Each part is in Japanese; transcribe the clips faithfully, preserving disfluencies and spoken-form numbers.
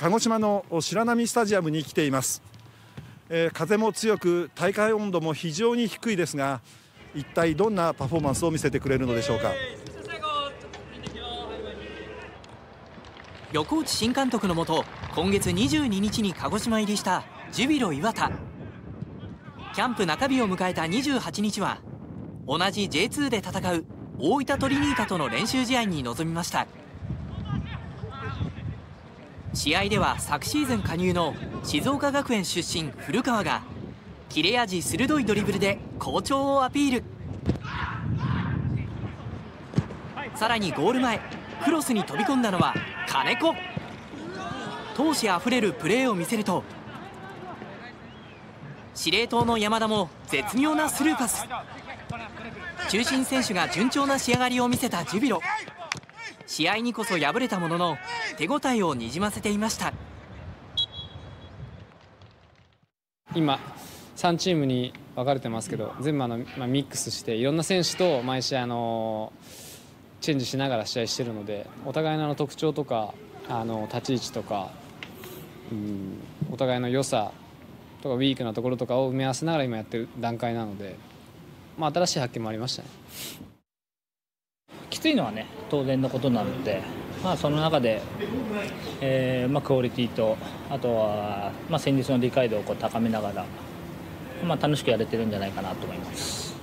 鹿児島の白波スタジアムに来ています、えー、風も強く大会温度も非常に低いですが、一体どんなパフォーマンスを見せてくれるのでしょうか。横内新監督のもと、今月にじゅうににちに鹿児島入りしたジュビロ磐田。キャンプ中日を迎えたにじゅうはちにちは、同じ ジェイツー で戦う大分トリニータとの練習試合に臨みました。試合では昨シーズン加入の静岡学園出身古川が切れ味鋭いドリブルで好調をアピール。さらにゴール前、クロスに飛び込んだのは金子。闘志あふれるプレーを見せると、司令塔の山田も絶妙なスルーパス。中心選手が順調な仕上がりを見せたジュビロ。試合にこそ敗れたものの、手応えをにじませていました。今さんチームに分かれてますけど、全部あの、まあ、ミックスしていろんな選手と毎試合あのチェンジしながら試合してるので、お互いの特徴とかあの立ち位置とか、うん、お互いの良さとかウィークなところとかを埋め合わせながら今やってる段階なので、まあ、新しい発見もありましたね。きついのはね、当然のことなので、まあ、その中で、えーまあ、クオリティと、あとは、まあ、戦術の理解度をこう高めながら、まあ、楽しくやれてるんじゃないかなと思います。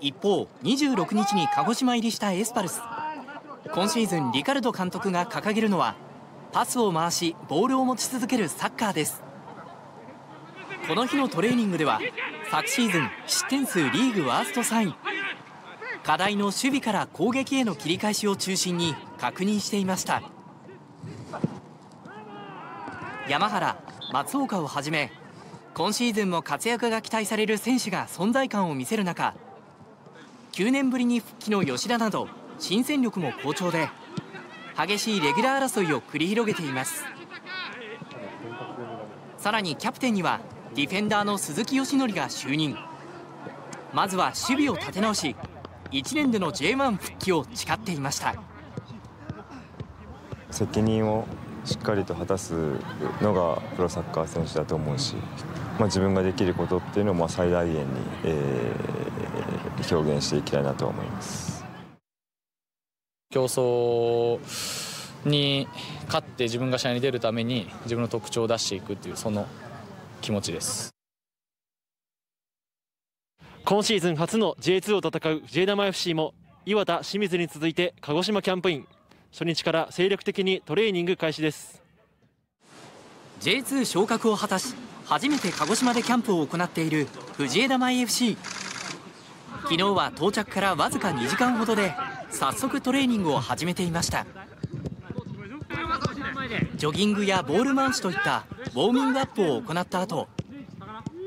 一方、にじゅうろくにちに鹿児島入りしたエスパルス。今シーズンリカルド監督が掲げるのは、パスを回しボールを持ち続けるサッカーです。この日のトレーニングでは、昨シーズン失点数リーグワーストさんい、課題の守備から攻撃への切り返しを中心に確認していました。山原、松岡をはじめ、今シーズンも活躍が期待される選手が存在感を見せる中、きゅうねんぶりに復帰の吉田など新戦力も好調で、激しいレギュラー争いを繰り広げています。さらにキャプテンにはディフェンダーの鈴木義則が就任。まずは守備を立て直し、いちねんでの ジェイワン 復帰を誓っていました。責任をしっかりと果たすのがプロサッカー選手だと思うし、まあ、自分ができることっていうのを最大限に、えー、表現していきたいなと思います。競争に勝って自分が試合に出るために自分の特徴を出していくっていう、その気持ちです。今シーズン初の ジェイツー を戦う ジェイダマエフシー も磐田、清水に続いて鹿児島キャンプイン。初日から精力的にトレーニング開始です。 ジェイツー 昇格を果たし、初めて鹿児島でキャンプを行っている藤枝舞 エフシー。 昨日は到着からわずかにじかんほどで早速トレーニングを始めていました。ジョギングやボール回しといったウォーミングアップを行った後、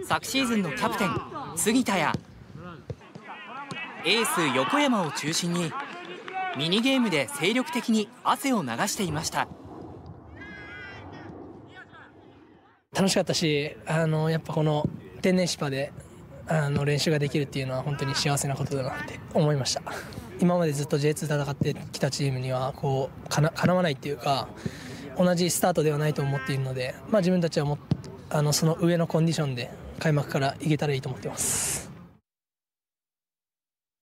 昨シーズンのキャプテン杉田やエース横山を中心にミニゲームで精力的に汗を流していました。楽しかったし、あのやっぱこの天然芝であの練習ができるっていうのは本当に幸せなことだなって思いました。今までずっと ジェイツー 戦ってきたチームにはこう か, なかなわないっていうか、同じスタートではないと思っているので、まあ、自分たちはもあのその上のコンディションで開幕からいけたらいいと思っています。